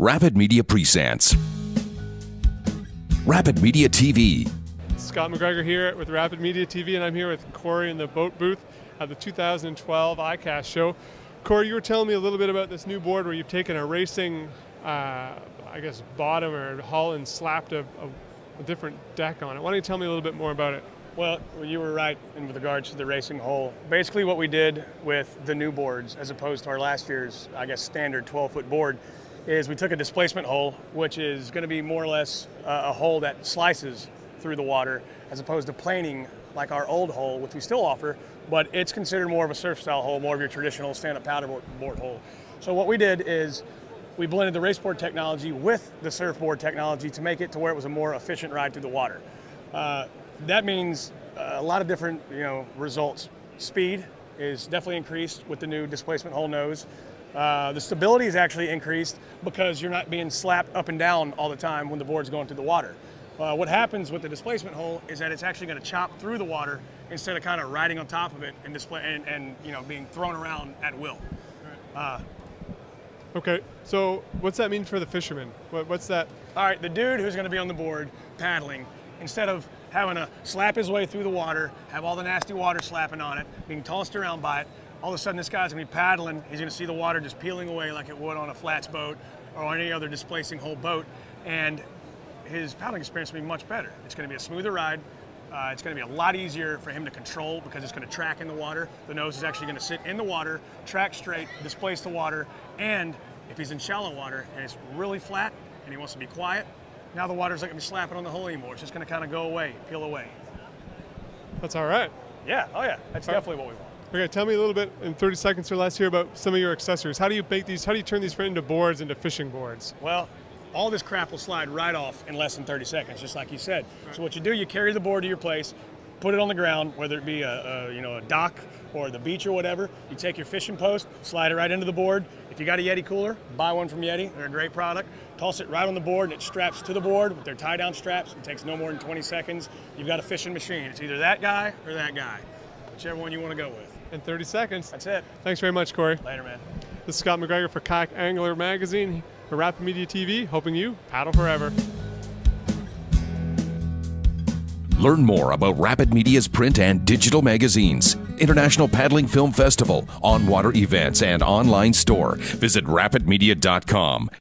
Rapid Media presents Rapid Media TV. Scott McGregor here with Rapid Media TV, and I'm here with Corey in the boat booth at the 2012 ICAST show. Corey, you were telling me a little bit about this new board where you've taken a racing, I guess, bottom or hull and slapped a different deck on it. Why don't you tell me a little bit more about it? Well, you were right in regards to the racing hull. Basically what we did with the new boards, as opposed to our last year's, I guess, standard 12-foot board, is we took a displacement hull, which is going to be more or less a hull that slices through the water, as opposed to planing like our old hull, which we still offer, but it's considered more of a surf style hull, more of your traditional stand-up paddleboard hull. So what we did is we blended the race board technology with the surfboard technology to make it to where it was a more efficient ride through the water. That means a lot of different, results. Speed is definitely increased with the new displacement hull nose. The stability is actually increased because you're not being slapped up and down all the time when the board's going through the water. What happens with the displacement hull is that it's actually going to chop through the water instead of kind of riding on top of it and being thrown around at will. Okay, so what's that mean for the fisherman? What's that? All right, the dude who's going to be on the board paddling, instead of having to slap his way through the water, have all the nasty water slapping on it, being tossed around by it, all of a sudden this guy's going to be paddling, he's going to see the water just peeling away like it would on a flats boat or on any other displacing hull boat, and his paddling experience will be much better. It's going to be a smoother ride, it's going to be a lot easier for him to control because it's going to track in the water. The nose is actually going to sit in the water, track straight, displace the water, and if he's in shallow water and it's really flat and he wants to be quiet, now the water's not going to be slapping on the hull anymore. It's just going to kind of go away, peel away. That's all right. Yeah, oh yeah, that's definitely what we want. Okay, tell me a little bit in 30 seconds or less here about some of your accessories. How do you bake these? How do you turn these into boards, into fishing boards? Well, all this crap will slide right off in less than 30 seconds, just like you said. Right. So what you do, you carry the board to your place, put it on the ground, whether it be a dock or the beach or whatever. You take your fishing post, slide it right into the board. If you got a Yeti cooler, buy one from Yeti. They're a great product. Toss it right on the board, and it straps to the board with their tie-down straps. It takes no more than 20 seconds. You've got a fishing machine. It's either that guy or that guy, whichever one you want to go with. In 30 seconds. That's it. Thanks very much, Corey. Later, man. This is Scott McGregor for Kayak Angler Magazine for Rapid Media TV, helping you paddle forever. Learn more about Rapid Media's print and digital magazines, International Paddling Film Festival, on-water events, and online store. Visit rapidmedia.com.